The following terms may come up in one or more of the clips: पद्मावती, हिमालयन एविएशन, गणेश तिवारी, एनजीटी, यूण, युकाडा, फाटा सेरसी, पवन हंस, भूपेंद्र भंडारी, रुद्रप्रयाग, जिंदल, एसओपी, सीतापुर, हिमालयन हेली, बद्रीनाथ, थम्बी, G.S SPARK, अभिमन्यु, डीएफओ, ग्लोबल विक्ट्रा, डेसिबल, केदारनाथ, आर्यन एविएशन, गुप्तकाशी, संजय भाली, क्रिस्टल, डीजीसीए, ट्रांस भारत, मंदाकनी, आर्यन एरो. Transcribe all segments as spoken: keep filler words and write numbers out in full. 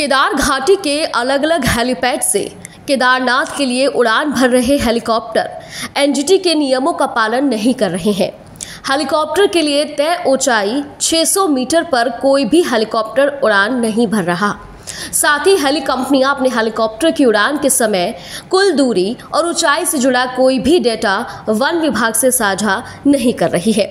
केदार घाटी के अलग अलग हेलीपैड से केदारनाथ के लिए उड़ान भर रहे हेलीकॉप्टर एनजीटी के नियमों का पालन नहीं कर रहे हैं। हेलीकॉप्टर के लिए तय ऊंचाई छह सौ मीटर पर कोई भी हेलीकॉप्टर उड़ान नहीं भर रहा। साथ ही हेली कंपनियां अपने हेलीकॉप्टर की उड़ान के समय कुल दूरी और ऊंचाई से जुड़ा कोई भी डेटा वन विभाग से साझा नहीं कर रही है।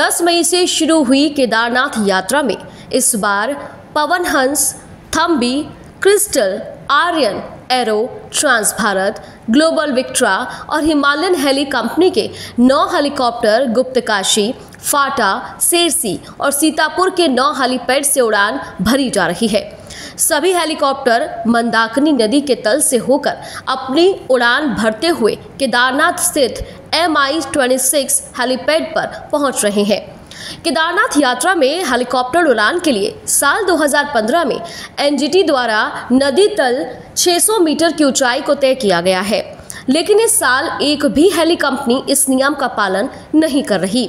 दस मई से शुरू हुई केदारनाथ यात्रा में इस बार पवन हंस, थम्बी, क्रिस्टल, आर्यन एरो, ट्रांस भारत, ग्लोबल विक्ट्रा और हिमालयन हेली कंपनी के नौ हेलीकॉप्टर गुप्तकाशी, फाटा, सेरसी और सीतापुर के नौ हेलीपैड से उड़ान भरी जा रही है। सभी हेलीकॉप्टर मंदाकनी नदी के तल से होकर अपनी उड़ान भरते हुए केदारनाथ स्थित M I twenty six helipad पर पहुंच रहे हैं। केदारनाथ यात्रा में हेलीकॉप्टर उड़ान के लिए साल दो हज़ार पंद्रह में एनजीटी द्वारा नदी तल छह सौ मीटर की ऊंचाई को तय किया गया है, लेकिन इस साल एक भी हेली कंपनी इस नियम का पालन नहीं कर रही।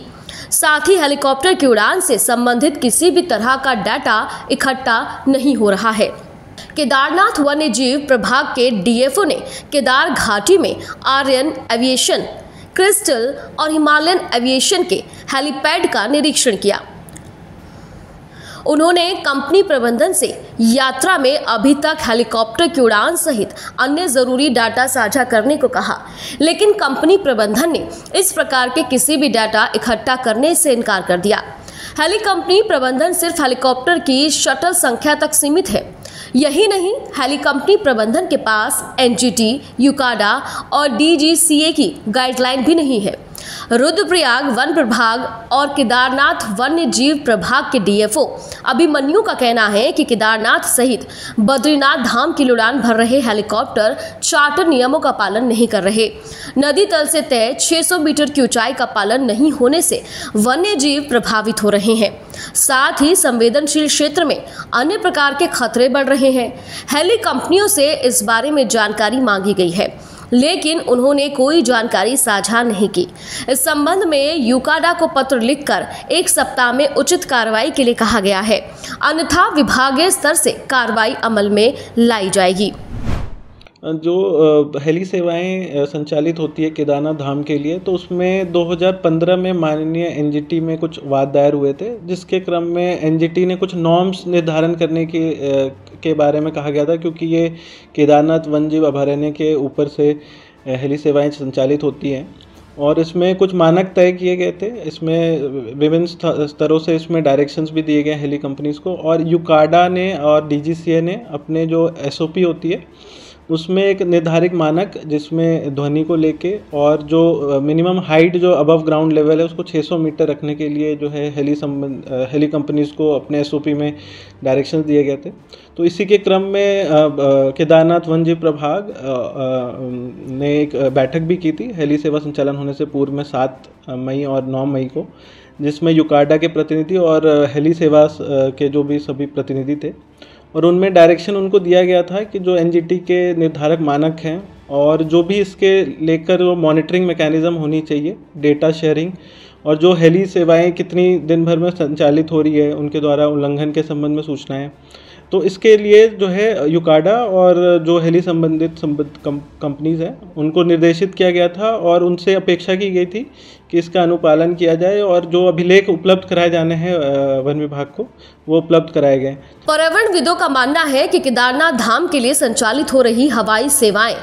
साथ ही हेलीकॉप्टर की उड़ान से संबंधित किसी भी तरह का डाटा इकट्ठा नहीं हो रहा है। केदारनाथ वन्य जीव प्रभाग के डीएफओ ने केदार घाटी में आर्यन एविएशन, क्रिस्टल और हिमालयन एविएशन के हेलीपैड का निरीक्षण किया। उन्होंने कंपनी प्रबंधन से यात्रा में अभी तक हेलीकॉप्टर की उड़ान सहित अन्य जरूरी डाटा साझा करने को कहा, लेकिन कंपनी प्रबंधन ने इस प्रकार के किसी भी डाटा इकट्ठा करने से इनकार कर दिया। हेली कंपनी प्रबंधन सिर्फ हेलीकॉप्टर की शटल संख्या तक सीमित है। यही नहीं, हेली कंपनी प्रबंधन के पास एनजीटी, युकाडा और डीजीसीए की गाइडलाइन भी नहीं है। रुद्रप्रयाग वन प्रभाग और केदारनाथ वन्य जीव प्रभाग के डीएफओ अभिमन्यु का कहना है कि केदारनाथ सहित बद्रीनाथ धाम की उड़ान भर रहे हेलीकॉप्टर चार्टर नियमों का पालन नहीं कर रहे। नदी तल से तय छह सौ मीटर की ऊंचाई का पालन नहीं होने से वन्य जीव प्रभावित हो रहे हैं। साथ ही संवेदनशील क्षेत्र में अन्य प्रकार के खतरे बढ़ रहे हैं। हेली कंपनियों से इस बारे में जानकारी मांगी गई है, लेकिन उन्होंने कोई जानकारी साझा नहीं की। इस संबंध में युकाडा को पत्र लिखकर एक सप्ताह में उचित कार्रवाई के लिए कहा गया है, अन्यथा विभागीय स्तर से कार्रवाई अमल में लाई जाएगी। जो हेली सेवाएं संचालित होती है केदारनाथ धाम के लिए, तो उसमें दो हज़ार पंद्रह में माननीय एनजीटी में कुछ वाद दायर हुए थे, जिसके क्रम में एनजीटी ने कुछ नॉर्म्स निर्धारण करने के के बारे में कहा गया था, क्योंकि ये केदारनाथ वन्यजीव अभयारण्य के ऊपर से हेली सेवाएं संचालित होती हैं और इसमें कुछ मानक तय किए गए थे। इसमें विभिन्न स्तरों से इसमें डायरेक्शंस भी दिए गए हेली कंपनीज़ को, और युकाडा ने और डीजीसीए ने अपने जो एसओपी होती है उसमें एक निर्धारित मानक, जिसमें ध्वनि को लेके और जो मिनिमम हाइट जो अबव ग्राउंड लेवल है उसको छह सौ मीटर रखने के लिए जो है हेली संबंध हेली कंपनीज़ को अपने एसओपी में डायरेक्शंस दिए गए थे। तो इसी के क्रम में केदारनाथ वन्यजीव प्रभाग आ, आ, ने एक बैठक भी की थी हेली सेवा संचालन होने से पूर्व में सात मई और नौ मई को, जिसमें युकाडा के प्रतिनिधि और हेली सेवा के जो भी सभी प्रतिनिधि थे, और उनमें डायरेक्शन उनको दिया गया था कि जो एनजीटी के निर्धारक मानक हैं और जो भी इसके लेकर वो मॉनिटरिंग मैकेनिज़्म होनी चाहिए, डेटा शेयरिंग, और जो हेली सेवाएं कितनी दिन भर में संचालित हो रही है उनके द्वारा उल्लंघन के संबंध में सूचनाएं। तो इसके लिए जो है युकाडा और जो हेली संबंधित कंपनीज हैं उनको निर्देशित किया गया था और उनसे अपेक्षा की गई थी कि इसका अनुपालन किया जाए और जो अभिलेख उपलब्ध कराए जाने हैं वन विभाग को वो उपलब्ध कराए गए। पर्यावरणविदों का मानना है कि केदारनाथ धाम के लिए संचालित हो रही हवाई सेवाएं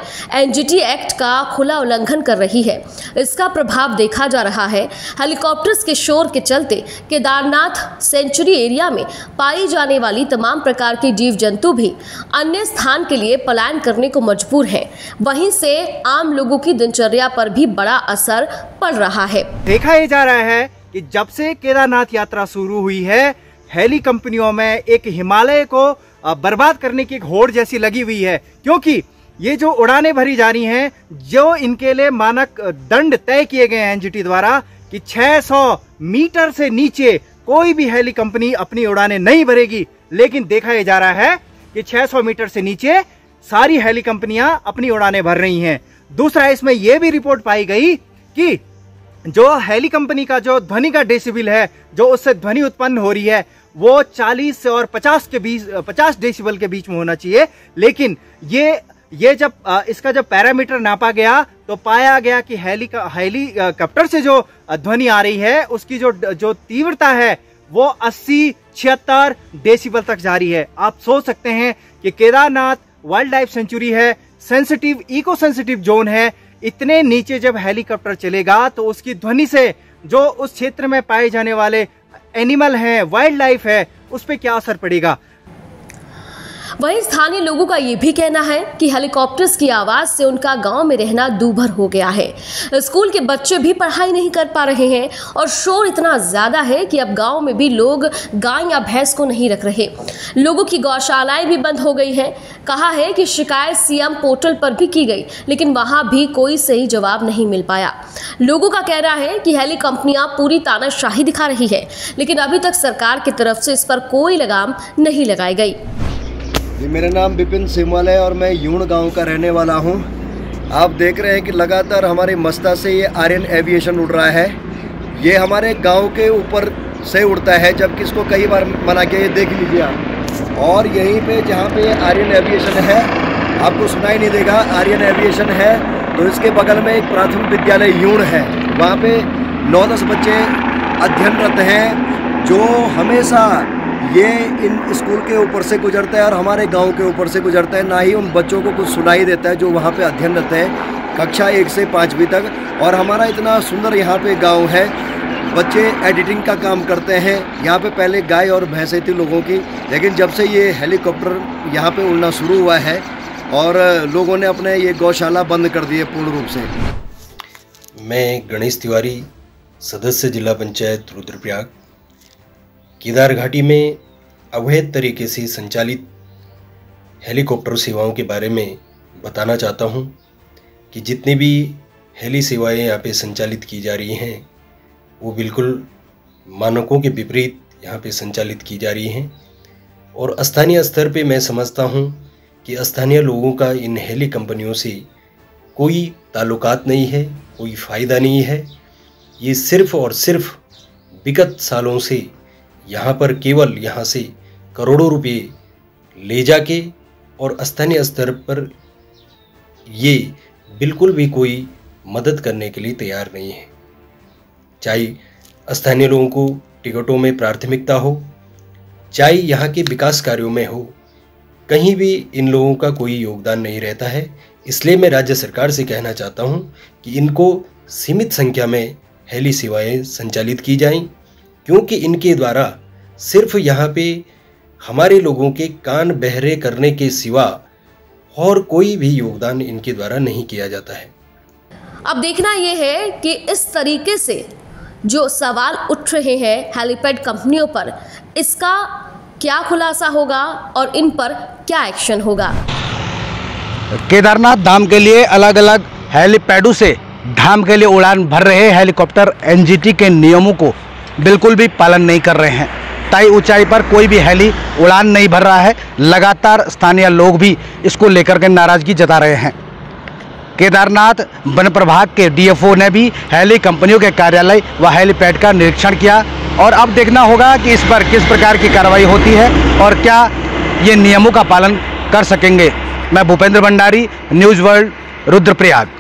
एनजीटी एक्ट का खुला उल्लंघन कर रही है। इसका प्रभाव देखा जा रहा है। हेलीकॉप्टर्स के शोर के चलते केदारनाथ सेंचुरी एरिया में पाई जाने वाली तमाम प्रकार के जीव जंतु भी अन्य स्थान के लिए पलायन करने को मजबूर हैं। वहीं से आम लोगों की दिनचर्या पर भी बड़ा असर पड़ रहा है। देखा ये जा रहा है कि जब से केदारनाथ यात्रा शुरू हुई है, हेली कंपनियों में एक हिमालय को बर्बाद करने की एक होड़ जैसी लगी हुई है, क्योंकि ये जो उड़ानें भरी जा रही हैं, जो इनके लिए मानक दंड तय किए गए हैं एनजीटी द्वारा कि छह सौ मीटर से नीचे कोई भी हेली कंपनी अपनी उड़ानें नहीं भरेगी, लेकिन देखा यह जा रहा है कि छह सौ मीटर से नीचे सारी हेली कंपनियां अपनी उड़ानें भर रही हैं। दूसरा, इसमें यह भी रिपोर्ट पाई गई कि जो हेली कंपनी का जो ध्वनि का डेसिबल है, जो उससे ध्वनि उत्पन्न हो रही है, वो चालीस से और पचास के बीच पचास डेसिबल के बीच में होना चाहिए। लेकिन ये ये जब इसका जब पैरामीटर नापा गया तो पाया गया कि हेलीकॉप्टर से जो ध्वनि आ रही है उसकी जो जो तीव्रता है वो अस्सी छिहत्तर डेसिबल तक जा रही है। आप सोच सकते हैं कि केदारनाथ वाइल्ड लाइफ सेंचुरी है, सेंसिटिव इको सेंसिटिव जोन है, इतने नीचे जब हेलीकॉप्टर चलेगा तो उसकी ध्वनि से जो उस क्षेत्र में पाए जाने वाले एनिमल है, वाइल्ड लाइफ है, उस पर क्या असर पड़ेगा। वहीं स्थानीय लोगों का ये भी कहना है कि हेलीकॉप्टर्स की आवाज से उनका गांव में रहना दूभर हो गया है। स्कूल के बच्चे भी पढ़ाई नहीं कर पा रहे हैं और शोर इतना ज्यादा है कि अब गांव में भी लोग गाय या भैंस को नहीं रख रहे। लोगों की गौशालाएं भी बंद हो गई हैं। कहा है कि शिकायत सीएम पोर्टल पर भी की गई लेकिन वहां भी कोई सही जवाब नहीं मिल पाया। लोगों का कहना है कि हेली कंपनियां पूरी तानाशाही दिखा रही है लेकिन अभी तक सरकार की तरफ से इस पर कोई लगाम नहीं लगाई गई। जी, मेरा नाम विपिन सिम्वल है और मैं यूण गांव का रहने वाला हूं। आप देख रहे हैं कि लगातार हमारे मस्ता से ये आर्यन एविएशन उड़ रहा है। ये हमारे गांव के ऊपर से उड़ता है जबकि इसको कई बार मना किया, ये देख लीजिए आप। और यहीं पे जहां पे ये आर्यन एविएशन है आपको सुनाई नहीं देगा। आर्यन एविएशन है तो इसके बगल में एक प्राथमिक विद्यालय यूण है, वहाँ पर नौ दस बच्चे अध्ययनरत हैं जो हमेशा ये इन स्कूल के ऊपर से गुजरता है और हमारे गांव के ऊपर से गुजरता है। ना ही उन बच्चों को कुछ सुनाई देता है जो वहाँ पे अध्ययन रहते हैं कक्षा एक से पाँचवीं तक। और हमारा इतना सुंदर यहाँ पे गांव है, बच्चे एडिटिंग का काम करते हैं। यहाँ पे पहले गाय और भैंसें थी लोगों की, लेकिन जब से ये हेलीकॉप्टर यहाँ पर उड़ना शुरू हुआ है और लोगों ने अपने ये गौशाला बंद कर दिए पूर्ण रूप से। मैं गणेश तिवारी, सदस्य जिला पंचायत रुद्रप्रयाग। केदार घाटी में अवैध तरीके से संचालित हेलीकॉप्टर सेवाओं के बारे में बताना चाहता हूं कि जितनी भी हेली सेवाएं यहां पे संचालित की जा रही हैं वो बिल्कुल मानकों के विपरीत यहां पे संचालित की जा रही हैं। और स्थानीय स्तर पे मैं समझता हूं कि स्थानीय लोगों का इन हेली कंपनियों से कोई ताल्लुकात नहीं है, कोई फ़ायदा नहीं है। ये सिर्फ़ और सिर्फ विगत सालों से यहाँ पर केवल यहाँ से करोड़ों रुपये ले जाके और स्थानीय स्तर पर ये बिल्कुल भी कोई मदद करने के लिए तैयार नहीं है। चाहे स्थानीय लोगों को टिकटों में प्राथमिकता हो, चाहे यहाँ के विकास कार्यों में हो, कहीं भी इन लोगों का कोई योगदान नहीं रहता है। इसलिए मैं राज्य सरकार से कहना चाहता हूँ कि इनको सीमित संख्या में हेली सेवाएँ संचालित की जाएं, क्योंकि इनके द्वारा सिर्फ यहाँ पे हमारे लोगों के कान बहरे करने के सिवा और कोई भी योगदान इनके द्वारा नहीं किया जाता है। अब देखना ये है कि इस तरीके से जो सवाल उठ रहे हैं हेलीपैड कंपनियों पर, इसका क्या खुलासा होगा और इन पर क्या एक्शन होगा। केदारनाथ धाम के लिए अलग अलग हेलीपैडों से धाम के लिए उड़ान भर रहे हेलीकॉप्टर एनजीटी के नियमों को बिल्कुल भी पालन नहीं कर रहे हैं। तय ऊंचाई पर कोई भी हेली उड़ान नहीं भर रहा है। लगातार स्थानीय लोग भी इसको लेकर के नाराज़गी जता रहे हैं। केदारनाथ वन प्रभाग के डीएफओ ने भी हेली कंपनियों के कार्यालय व हेलीपैड का निरीक्षण किया और अब देखना होगा कि इस पर किस प्रकार की कार्रवाई होती है और क्या ये नियमों का पालन कर सकेंगे। मैं भूपेंद्र भंडारी, न्यूज़ वर्ल्ड, रुद्रप्रयाग।